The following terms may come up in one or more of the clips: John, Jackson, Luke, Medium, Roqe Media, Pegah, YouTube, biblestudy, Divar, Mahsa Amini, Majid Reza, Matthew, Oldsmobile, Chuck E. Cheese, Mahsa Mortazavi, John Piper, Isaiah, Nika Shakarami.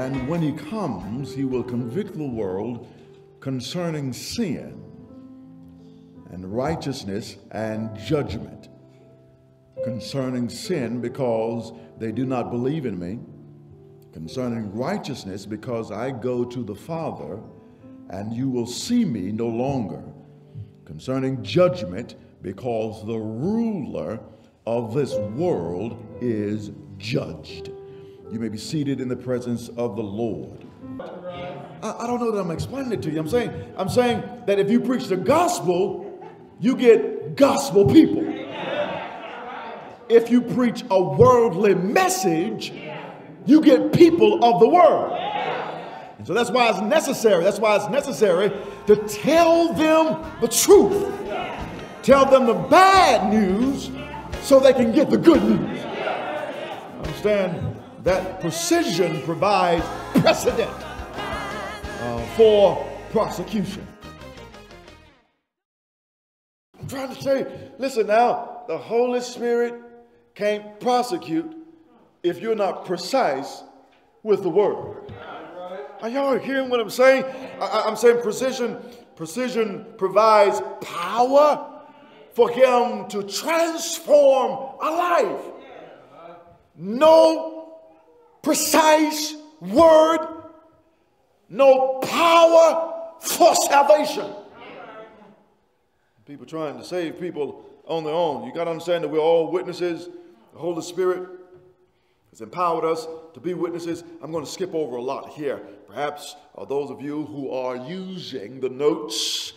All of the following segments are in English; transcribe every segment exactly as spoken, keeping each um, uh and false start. And when he comes, he will convict the world concerning sin and righteousness and judgment. Concerning sin, because they do not believe in me. Concerning righteousness, because I go to the Father and you will see me no longer. Concerning judgment, because the ruler of this world is judged. You may be seated in the presence of the Lord. I, I don't know that I'm explaining it to you. I'm saying, I'm saying that if you preach the gospel, you get gospel people. If you preach a worldly message, you get people of the world. And so that's why it's necessary. That's why it's necessary to tell them the truth. Tell them the bad news so they can get the good news. Understand? That precision provides precedent uh, for prosecution. I'm trying to say, listen now, the Holy Spirit can't prosecute if you're not precise with the word. Are y'all hearing what I'm saying? I, I'm saying precision, precision provides power for him to transform a life. No precise word, no power for salvation. People trying to save people on their own. You got to understand that we're all witnesses. The Holy Spirit has empowered us to be witnesses. I'm going to skip over a lot here. Perhaps uh, those of you who are using the notes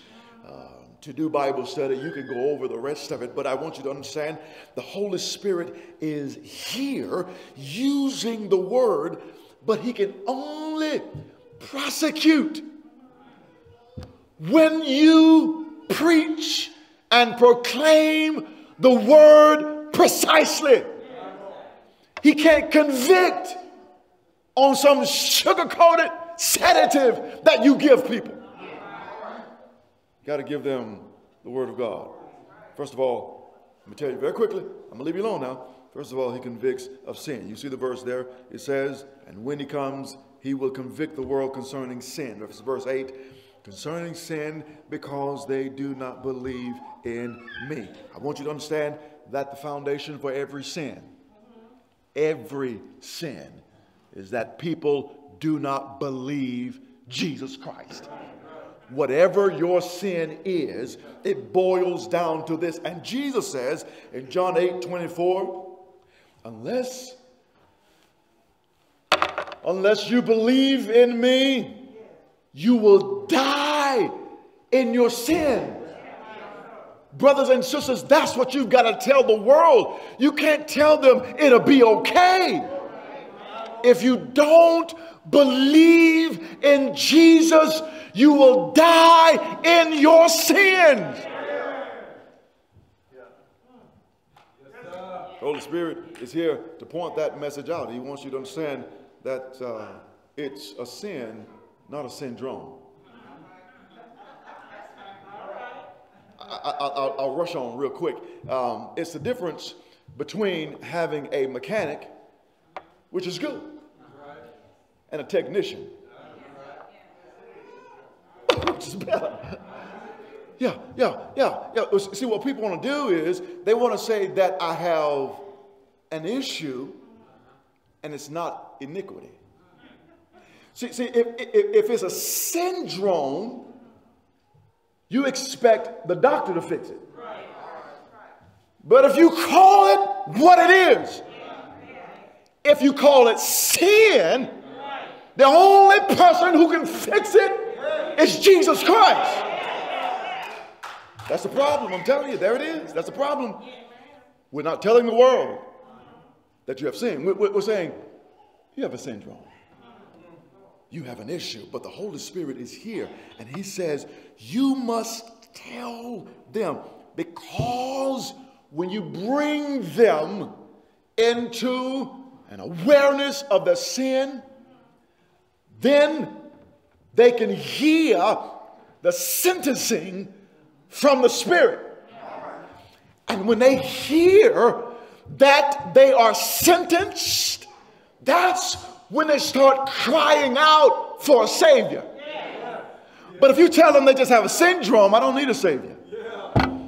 uh, to do Bible study, you can go over the rest of it, but I want you to understand the Holy Spirit is here using the word, but he can only prosecute when you preach and proclaim the word precisely. He can't convict on some sugar-coated sedative that you give people. You got to give them the word of God. First of all, let me tell you very quickly. I'm going to leave you alone now. First of all, he convicts of sin. You see the verse there. It says, and when he comes, he will convict the world concerning sin. That's verse eight. Concerning sin, because they do not believe in me. I want you to understand that the foundation for every sin, every sin, is that people do not believe Jesus Christ. Whatever your sin is, it boils down to this. And Jesus says in John eight twenty-four, unless, unless you believe in me, you will die in your sin. Brothers and sisters, that's what you've got to tell the world. You can't tell them it'll be okay. If you don't believe in Jesus, you will die in your sins. The Holy Spirit is here to point that message out. He wants you to understand that uh, it's a sin, not a syndrome. I, I, I'll, I'll rush on real quick. Um, it's the difference between having a mechanic, which is good, and a technician, which is better. Yeah, yeah, yeah, yeah. See, what people want to do is they want to say that I have an issue and it's not iniquity. See, see if, if, if it's a syndrome, you expect the doctor to fix it. But if you call it what it is, if you call it sin, the only person who can fix it is Jesus Christ. That's the problem. I'm telling you, there it is. That's the problem. We're not telling the world that you have sin. We're, we're saying, you have a syndrome. You have an issue. But the Holy Spirit is here. And he says, you must tell them. Because when you bring them into an awareness of their sin, then they can hear the sentencing from the Spirit. And when they hear that they are sentenced, that's when they start crying out for a Savior. Yeah. But if you tell them they just have a syndrome, I don't need a Savior. Yeah.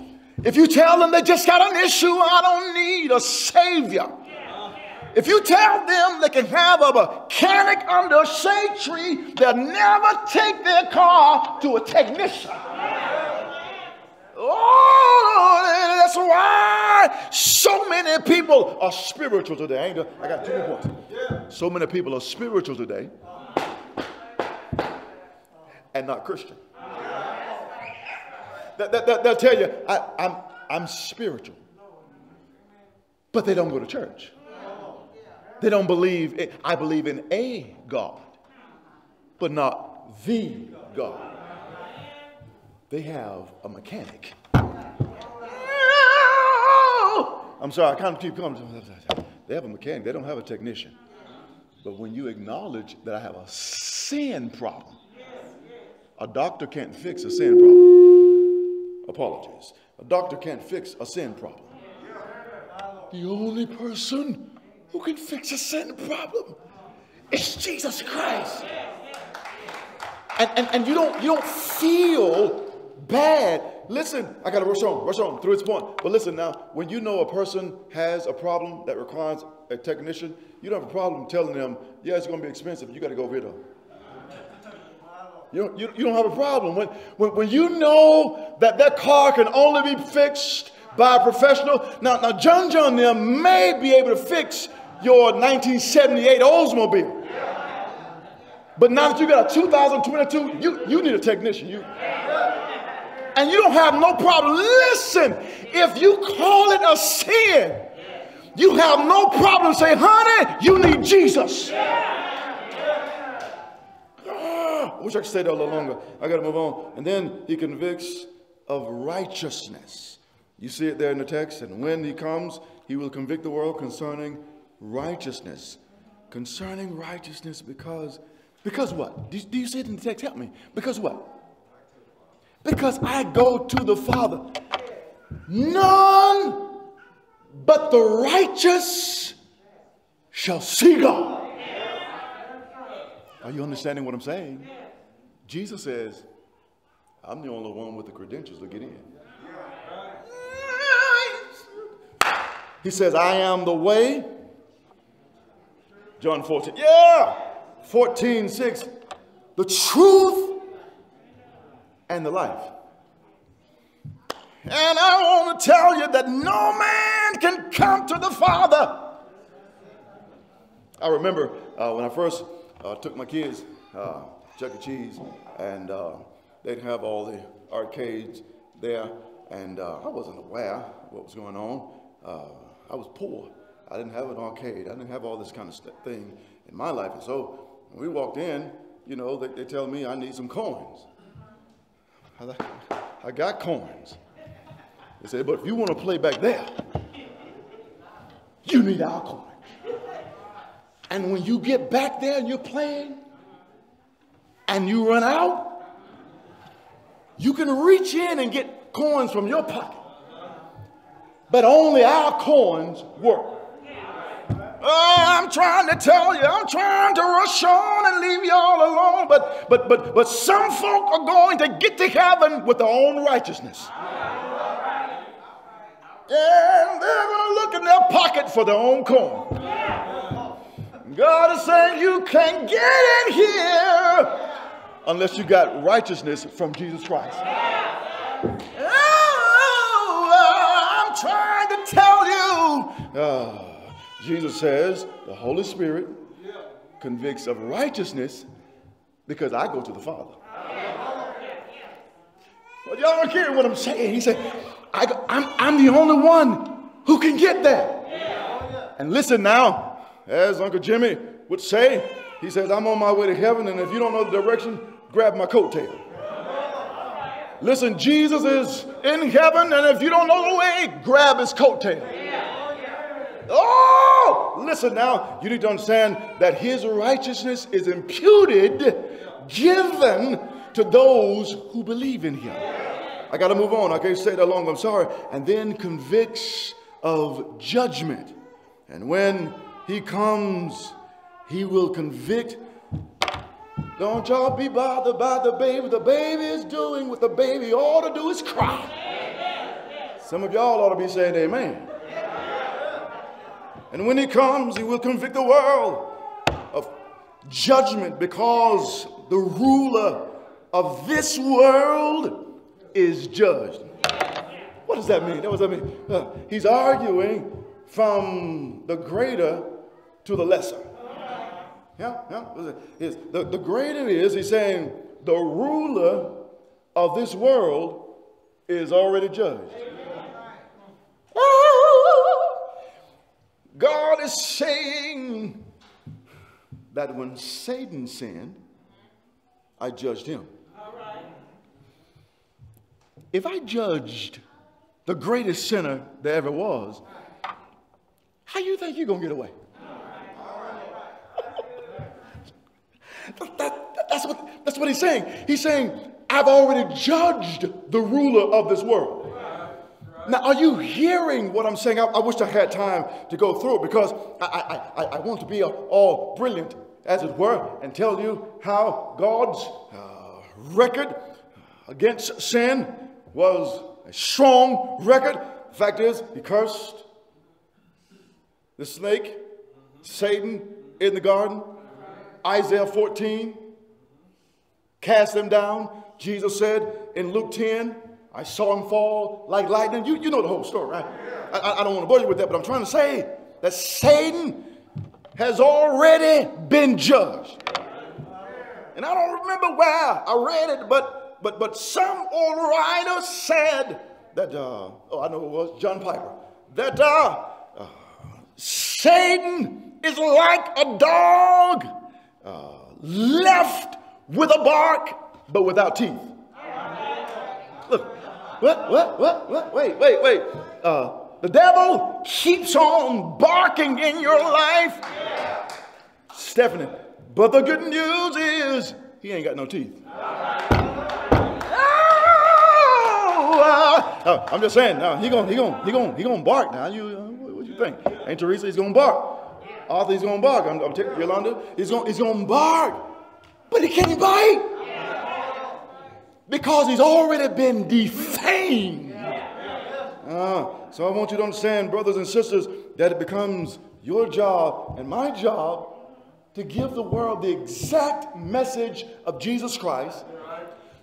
If you tell them they just got an issue, I don't need a Savior. Yeah. If you tell them they can have a mechanic under a shade tree, they'll never take their car to a technician. Yeah. Oh, that's why so many people are spiritual today. Ain't I got two yeah. more points. Yeah. So many people are spiritual today and not Christian. That, that, that, they'll tell you, I, I'm, I'm spiritual. But they don't go to church. They don't believe. In, I believe in a God, but not the God. They have a mechanic. I'm sorry, I kind of keep coming. They have a mechanic. They don't have a technician. But when you acknowledge that I have a sin problem, a doctor can't fix a sin problem. Apologies. A doctor can't fix a sin problem. The only person who can fix a sin problem is Jesus Christ. And, and, and you don't you don't feel bad. Listen, I gotta rush on, rush on through its point. But listen now, when you know a person has a problem that requires a technician, you don't have a problem telling them, yeah, it's gonna be expensive, you gotta go over here though. You don't, you, you don't have a problem. When, when, when you know that that car can only be fixed by a professional. Now, now John John there may be able to fix your nineteen seventy-eight Oldsmobile. But now that you got a two thousand twenty-two, you, you need a technician. You, and you don't have no problem. Listen, if you call it a sin, you have no problem saying, honey, you need Jesus. I wish I could stay there a little longer. I got to move on. And then he convicts of righteousness. You see it there in the text. And when he comes, he will convict the world concerning righteousness. Concerning righteousness because, because what? Do, do you see it in the text? Help me. Because what? Because I go to the Father. None but the righteous shall see God. Are you understanding what I'm saying? Jesus says, I'm the only one with the credentials to get in. He says, I am the way. John fourteen. Yeah. fourteen, six. The truth and the life. And I want to tell you that no man can come to the Father. I remember uh, when I first... I uh, took my kids, uh, Chuck E. Cheese, and uh, they'd have all the arcades there, and uh, I wasn't aware of what was going on. Uh, I was poor. I didn't have an arcade. I didn't have all this kind of thing in my life. And so when we walked in, you know, they, they tell me I need some coins. I, like, I got coins. They said, but if you want to play back there, you need our coins. And when you get back there and you're playing and you run out, you can reach in and get coins from your pocket. But only our coins work. Oh, I'm trying to tell you, I'm trying to rush on and leave you all alone. But, but, but, but some folk are going to get to heaven with their own righteousness. And they're going to look in their pocket for their own coin. God is saying you can't get in here unless you got righteousness from Jesus Christ. Oh, I'm trying to tell you. Oh, Jesus says the Holy Spirit convicts of righteousness because I go to the Father. But y'all don't hear what I'm saying. He said, I go, I'm, I'm the only one who can get there. And listen now. As Uncle Jimmy would say, he says, I'm on my way to heaven, and if you don't know the direction, grab my coattail. Listen, Jesus is in heaven, and if you don't know the way, grab his coattail. Oh, listen now, you need to understand that his righteousness is imputed, given to those who believe in him. I got to move on. I can't stay that long. I'm sorry. And then convicts of judgment. And when he comes, He will convict. Don't y'all be bothered by the baby. The baby is doing what the baby ought to do is cry. Amen. Some of y'all ought to be saying amen. Amen. And when he comes, he will convict the world of judgment, because the ruler of this world is judged. What does that mean? What does that mean? Uh, he's arguing from the greater to the lesser. Yeah, yeah. It's the, the greater is, he's saying, the ruler of this world is already judged. Oh, God is saying that when Satan sinned, I judged him. All right. If I judged the greatest sinner there ever was, how you think you're going to get away? That, that, that's, what, that's what he's saying. He's saying, I've already judged the ruler of this world. Right, right. Now, are you hearing what I'm saying? I, I wish I had time to go through it, because I, I, I, I want to be all brilliant, as it were, and tell you how God's uh, record against sin was a strong record. Fact is, he cursed the snake, mm-hmm. Satan, in the garden. Isaiah fourteen, cast them down. Jesus said in Luke ten, I saw him fall like lightning. You, you know the whole story, right? I, I, I don't want to bore you with that, but I'm trying to say that Satan has already been judged. And I don't remember where I read it, but, but, but some old writer said that, uh, oh, I know who it was, John Piper, that uh, uh, Satan is like a dog. Uh, left with a bark, but without teeth. Look, what, what, what, what? Wait, wait, wait. Uh, the devil keeps on barking in your life, yeah. Stephanie. But the good news is he ain't got no teeth. Oh, uh, uh, I'm just saying. Uh, he gon' he gon' he gon' he gon' bark now. You, uh, what, what you think? Aunt Teresa, he's gonna bark. Arthur, he's going to bark. I'm, I'm taking Yolanda. He's going he's going to bark. But he can't bite. Because he's already been defamed. Uh, so I want you to understand, brothers and sisters, that it becomes your job and my job to give the world the exact message of Jesus Christ,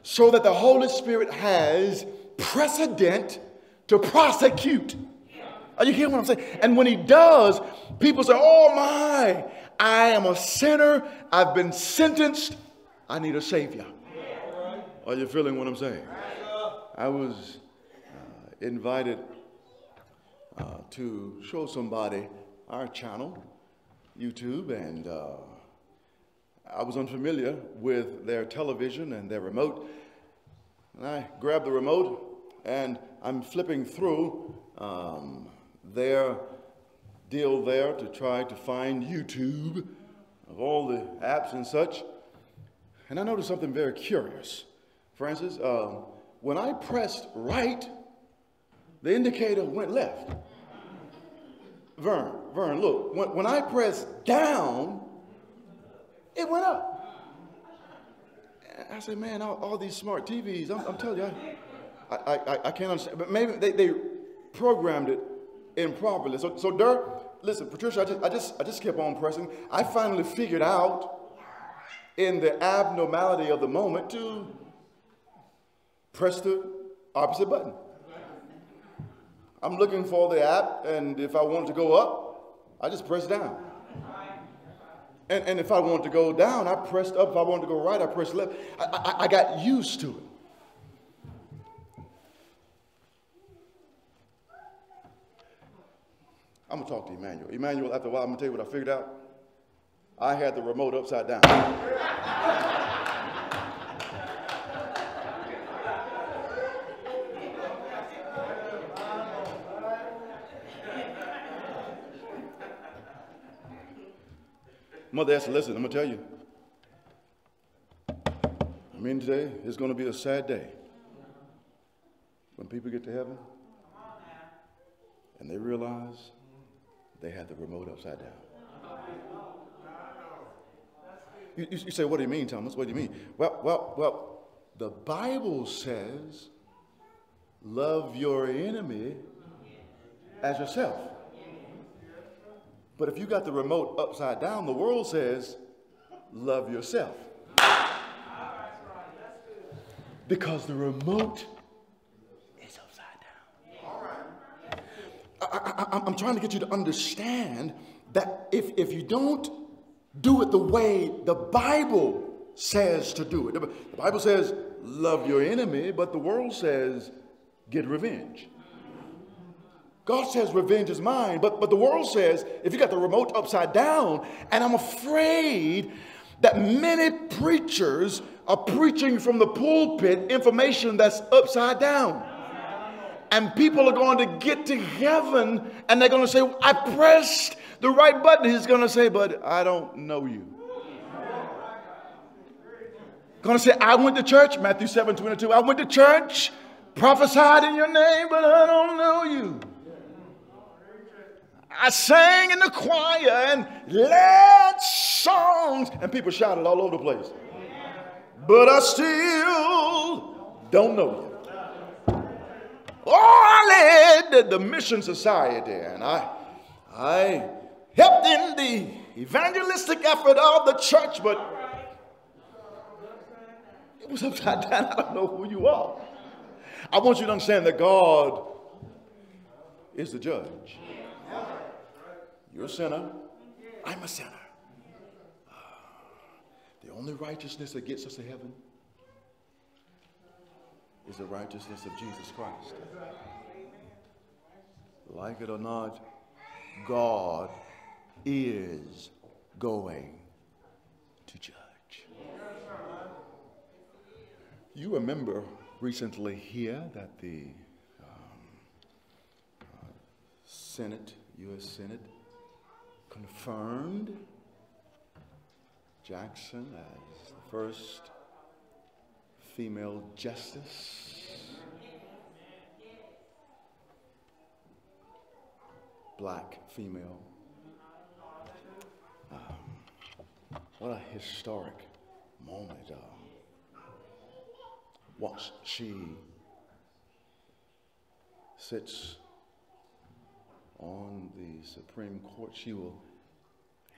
so that the Holy Spirit has precedent to prosecute. Are you hearing what I'm saying? And when he does, people say, oh my, I am a sinner. I've been sentenced. I need a savior. Yeah. Are you feeling what I'm saying? Right. I was uh, invited uh, to show somebody our channel, YouTube, and uh, I was unfamiliar with their television and their remote. And I grabbed the remote and I'm flipping through um, their deal there to try to find YouTube of all the apps and such, and I noticed something very curious. For instance, um, when I pressed right, the indicator went left. Vern, Vern, look, when, when I pressed down, it went up. I said, man, all, all these smart T Vs, I'm, I'm telling you, I, I, I, I can't understand. But maybe they, they programmed it improperly. So, so Dirk, listen, Patricia, I just, I just, I just kept on pressing. I finally figured out, in the abnormality of the moment, to press the opposite button. I'm looking for the app, and if I wanted to go up, I just pressed down. And, and if I wanted to go down, I pressed up. If I wanted to go right, I pressed left. I, I, I got used to it. I'm going to talk to Emmanuel. Emmanuel, after a while, I'm going to tell you what I figured out. I had the remote upside down. Mother Esther, listen, I'm going to tell you. I mean, today is going to be a sad day when people get to heaven and they realize they had the remote upside down. You, you say, what do you mean, Thomas? What do you mean? Well, well, well, the Bible says, love your enemy as yourself. But if you got the remote upside down, the world says, love yourself. Because the remote is upside down. I, I, I'm trying to get you to understand that if, if you don't do it the way the Bible says to do it. The Bible says, love your enemy, but the world says, get revenge. God says revenge is mine, but, but the world says, if you got the remote upside down, and I'm afraid that many preachers are preaching from the pulpit information that's upside down. And people are going to get to heaven, and they're going to say, I pressed the right button. He's going to say, but I don't know you. Going to say, I went to church, Matthew seven twenty-two. I went to church, prophesied in your name, but I don't know you. I sang in the choir and led songs, and people shouted all over the place. But I still don't know you. Oh, I led the Mission Society, and I, I helped in the evangelistic effort of the church, but it was upside down. I don't know who you are. I want you to understand that God is the judge. You're a sinner. I'm a sinner. Uh, the only righteousness that gets us to heaven is the righteousness of Jesus Christ. Like it or not, God is going to judge. You remember recently here that the um, uh, Senate, U S Senate, confirmed Jackson as the first female justice. Black female. Um, what a historic moment. Uh, Once she sits on the Supreme Court, she will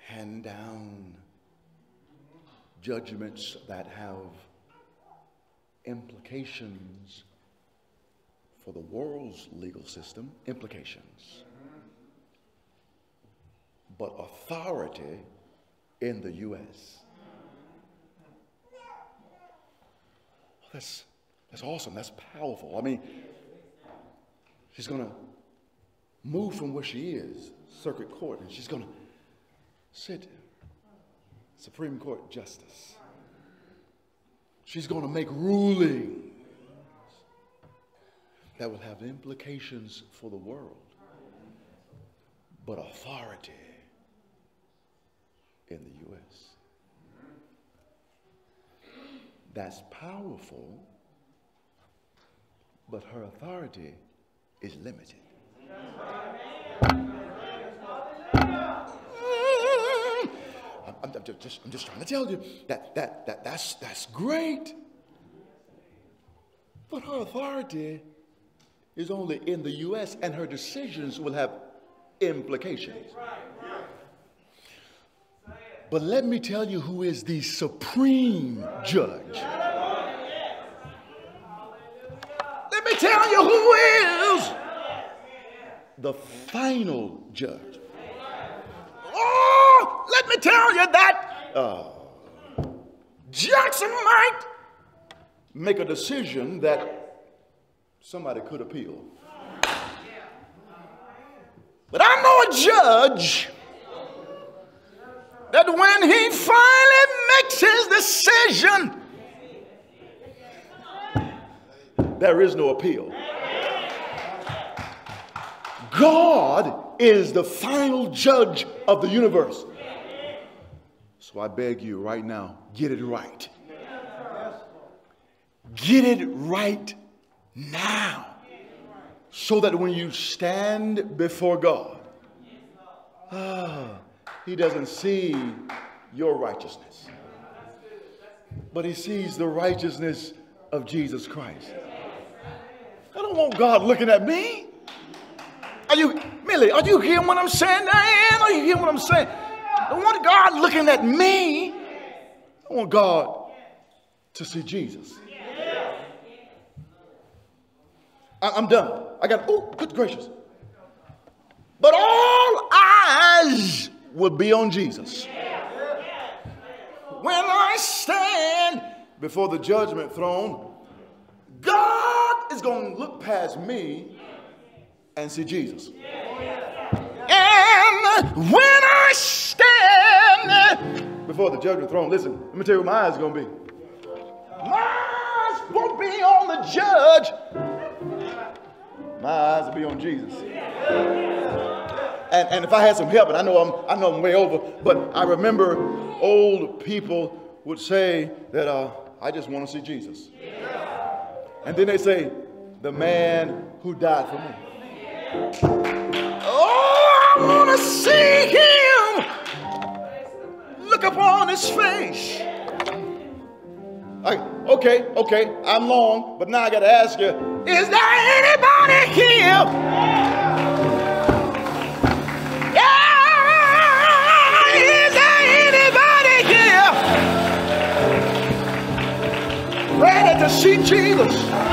hand down judgments that have implications for the world's legal system, implications. But authority in the U S That's, that's awesome. That's powerful. I mean, she's going to move from where she is, circuit court, and she's going to sit Supreme Court justice. She's going to make rulings that will have implications for the world, but authority in the U S That's powerful, but her authority is limited. I'm, I'm, just, I'm just trying to tell you that, that, that that's, that's great, but her authority is only in the U S, and her decisions will have implications. But let me tell you who is the supreme judge. Let me tell you who is the final judge. Oh, let me tell you that uh, Jackson might make a decision that somebody could appeal. But I know a judge that when he finally makes his decision, there is no appeal. God is the final judge of the universe. So I beg you right now, get it right. Get it right now. So that when you stand before God, ah, He doesn't see your righteousness. but he sees the righteousness of Jesus Christ. I don't want God looking at me. Are you, Millie, are you hearing what I'm saying, Diane? Are you hearing what I'm saying? I don't want God looking at me. I want God to see Jesus. I, I'm done. I got, oh, good gracious. But all eyes will be on Jesus. When I stand before the judgment throne, God is going to look past me and see Jesus. And when I stand before the judgment throne, listen, let me tell you what my eyes are going to be. My eyes won't be on the judge. My eyes will be on Jesus. And, and if I had some help, and I know I'm, I know I'm way over, but I remember old people would say that uh, I just want to see Jesus. And then they say, the man who died for me. Oh, I want to see him. Look upon his face. I, okay, okay, I'm long, but now I got to ask you, is there anybody here? Yeah, is there anybody here ready to see Jesus?